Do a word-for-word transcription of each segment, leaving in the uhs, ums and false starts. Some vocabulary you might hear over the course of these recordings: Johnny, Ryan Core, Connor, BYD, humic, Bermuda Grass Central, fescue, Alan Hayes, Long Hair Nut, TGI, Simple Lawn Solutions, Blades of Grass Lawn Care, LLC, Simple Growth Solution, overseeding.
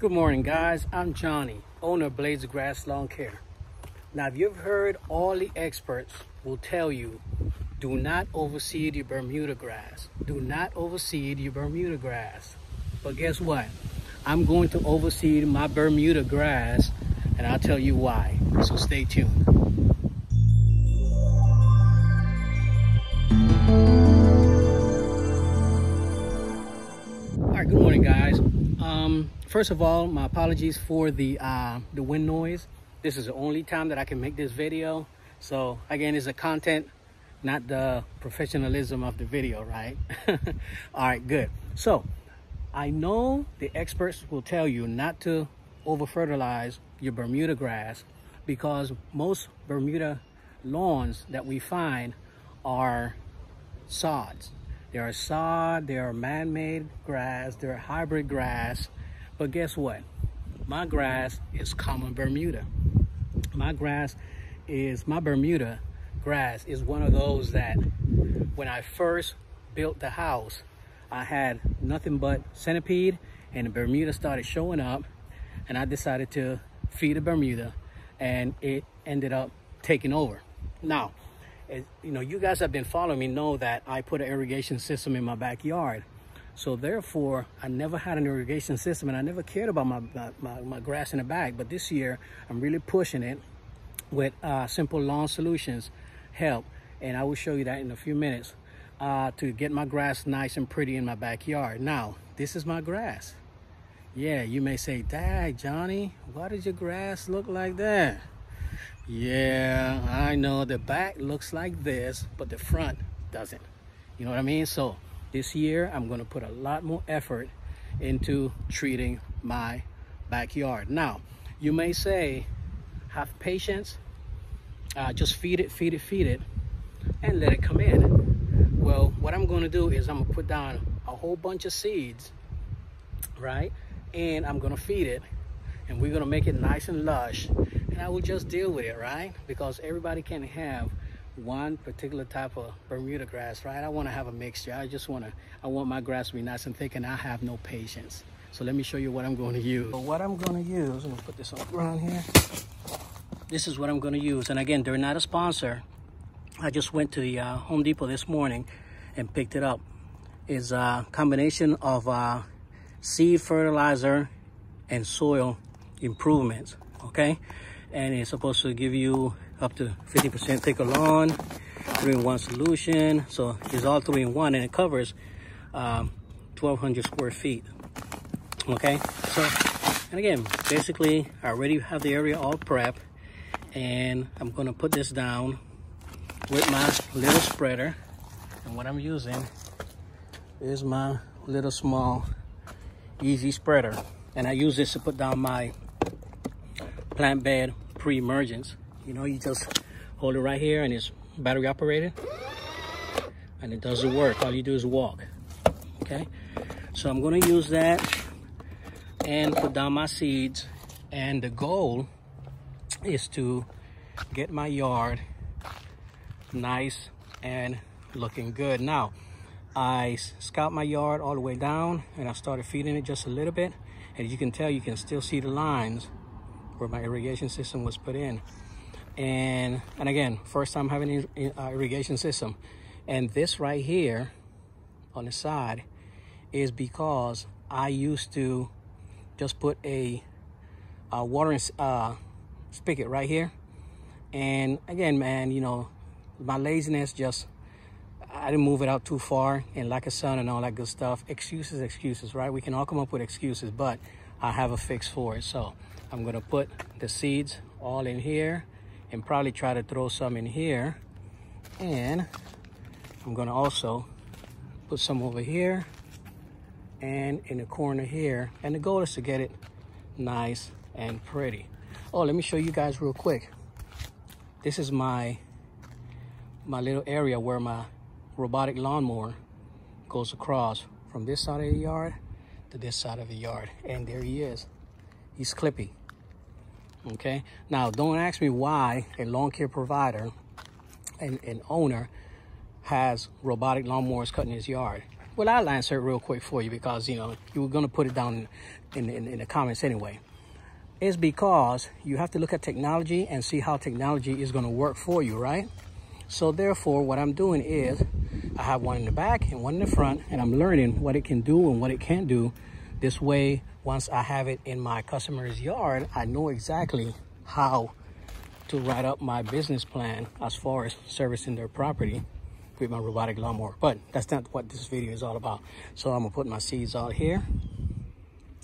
Good morning, guys. I'm Johnny, owner of Blades of Grass Lawn Care. Now, if you've heard, all the experts will tell you, do not overseed your Bermuda grass. Do not overseed your Bermuda grass. But guess what? I'm going to overseed my Bermuda grass, and I'll tell you why. So stay tuned. All right, good morning, guys. Um, first of all, my apologies for the uh, the wind noise. This is the only time that I can make this video. So again, it's the content, not the professionalism of the video, right? All right, good. So I know the experts will tell you not to over-fertilize your Bermuda grass because most Bermuda lawns that we find are sods. They are sod, they are man-made grass, they are hybrid grass. But guess what? My grass is common Bermuda. My grass is, my Bermuda grass is one of those that when I first built the house, I had nothing but centipede and the Bermuda started showing up and I decided to feed the Bermuda and it ended up taking over. Now, As, you know, you guys have been following me know that I put an irrigation system in my backyard. So therefore, I never had an irrigation system and I never cared about my, my, my grass in the back. But this year, I'm really pushing it with uh, Simple Lawn Solutions help. And I will show you that in a few minutes uh, to get my grass nice and pretty in my backyard. Now, this is my grass. Yeah, you may say, Dad, Johnny, why does your grass look like that? Yeah, I know the back looks like this, but the front doesn't. You know what I mean? So this year, I'm going to put a lot more effort into treating my backyard. Now, you may say, have patience, uh, just feed it, feed it, feed it, and let it come in. Well, what I'm going to do is I'm going to put down a whole bunch of seeds, right? And I'm going to feed it, and we're going to make it nice and lush. I will just deal with it, right? Because everybody can have one particular type of Bermuda grass, right? I want to have a mixture. I just want to, I want my grass to be nice and thick, and I have no patience. So let me show you what I'm going to use. So what I'm going to use, I'm going to put this on the ground here. This is what I'm going to use. And again, they're not a sponsor. I just went to the uh, Home Depot this morning and picked it up. It's a combination of uh, seed fertilizer and soil improvements, okay? And it's supposed to give you up to fifty percent thicker lawn, three in one solution. So it's all three in one and it covers um, twelve hundred square feet, okay? So, and again, basically I already have the area all prepped and I'm gonna put this down with my little spreader. And what I'm using is my little small, easy spreader. And I use this to put down my plant bed pre-emergence. You know, you just hold it right here and it's battery operated and it does the work. All you do is walk, okay? So I'm gonna use that and put down my seeds. And the goal is to get my yard nice and looking good. Now, I scooped my yard all the way down and I started feeding it just a little bit. And you can tell, you can still see the lines where my irrigation system was put in. And and again, first time having an uh, irrigation system. And this right here on the side is because I used to just put a, a watering uh, spigot right here. And again, man, you know, my laziness just, I didn't move it out too far and lack of sun and all that good stuff. Excuses, excuses, right? We can all come up with excuses, but I have a fix for it. So I'm gonna put the seeds all in here and probably try to throw some in here. And I'm gonna also put some over here and in the corner here. And the goal is to get it nice and pretty. Oh, let me show you guys real quick. This is my, my little area where my robotic lawnmower goes across from this side of the yard to this side of the yard. And there he is. He's clippy. Okay. Now, don't ask me why a lawn care provider and an owner has robotic lawnmowers cutting his yard. Well, I'll answer it real quick for you because, you know, you were going to put it down in, in, in the comments anyway. It's because you have to look at technology and see how technology is going to work for you, right? So therefore, what I'm doing is I have one in the back and one in the front, and I'm learning what it can do and what it can't do. This way, once I have it in my customer's yard, I know exactly how to write up my business plan as far as servicing their property with my robotic lawnmower. But that's not what this video is all about. So I'm gonna put my seeds out here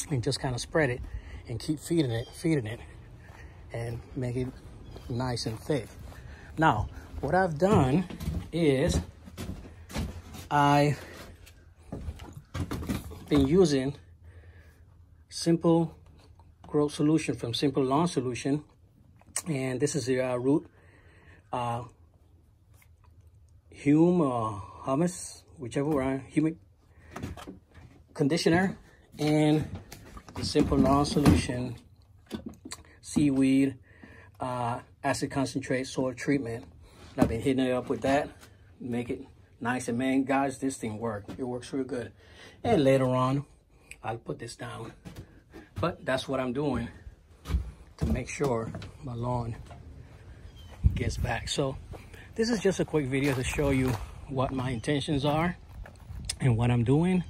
and just kind of spread it and keep feeding it, feeding it, and make it nice and thick. Now, what I've done is I've been using Simple Growth Solution from Simple Lawn Solution, and this is the uh, root uh, hume or hummus, whichever one, humic conditioner, and the Simple Lawn Solution seaweed uh, acid concentrate soil treatment. And I've been hitting it up with that, make it nice. And man, guys, this thing worked. It works real good. And later on, I'll put this down. But that's what I'm doing to make sure my lawn gets back. So this is just a quick video to show you what my intentions are and what I'm doing.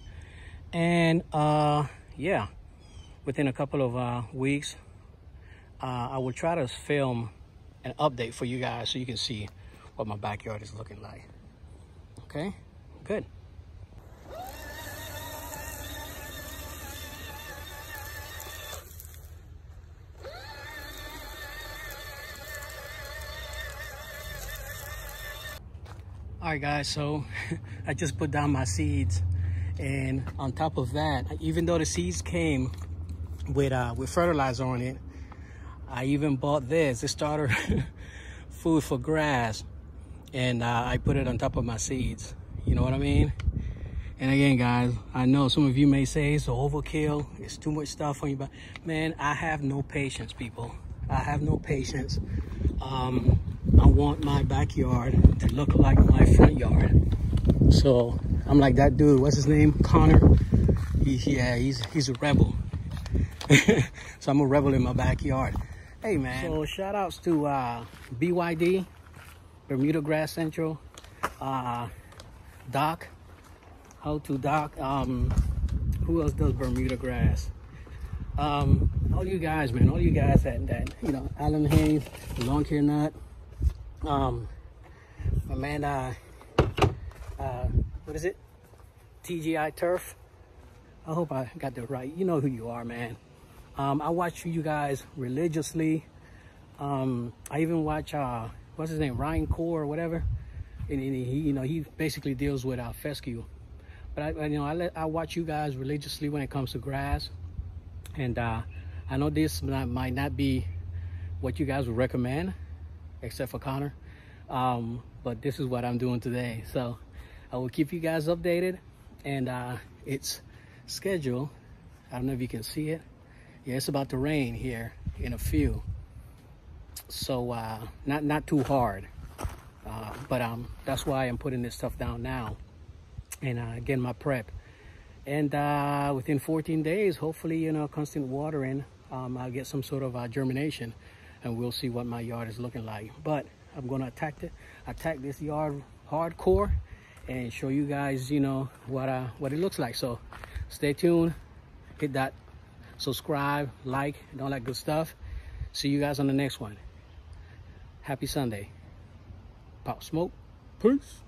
And uh, yeah, within a couple of uh, weeks, uh, I will try to film an update for you guys so you can see what my backyard is looking like. Okay, good. All right, guys, so I just put down my seeds, and on top of that, even though the seeds came with uh, with fertilizer on it, I even bought this, the starter food for grass, and uh, I put it on top of my seeds. You know what I mean? And again, guys, I know some of you may say it's overkill, it's too much stuff on you, but man, I have no patience, people. I have no patience. Um, I want my backyard to look like my front yard. So I'm like that dude, what's his name? Connor. He, yeah, he's, he's a rebel. So I'm a rebel in my backyard. Hey, man. So shout outs to uh, B Y D, Bermuda Grass Central, uh, Doc, How to Doc. Um, who else does Bermuda Grass? Um, all you guys, man, all you guys that, that you know, Alan Hayes, Long Hair Nut, um, my man, uh, uh, what is it? T G I Turf. I hope I got that right. You know who you are, man. Um, I watch you guys religiously. Um, I even watch, uh, what's his name? Ryan Core or whatever. And, and he, you know, he basically deals with uh, fescue. But I, you know, I, let, I watch you guys religiously when it comes to grass. And uh, I know this might not be what you guys would recommend, except for Connor. Um, but this is what I'm doing today. So I will keep you guys updated. And uh, it's scheduled. I don't know if you can see it. Yeah, it's about to rain here in a few. So uh, not, not too hard. Uh, but um, that's why I'm putting this stuff down now. And uh, getting my prep. And uh, within fourteen days, hopefully, you know, constant watering, um, I'll get some sort of uh, germination, and we'll see what my yard is looking like. But I'm going to attack the, attack this yard hardcore and show you guys, you know, what, uh, what it looks like. So stay tuned, hit that subscribe, like, and all that good stuff. See you guys on the next one. Happy Sunday. Pop smoke. Peace.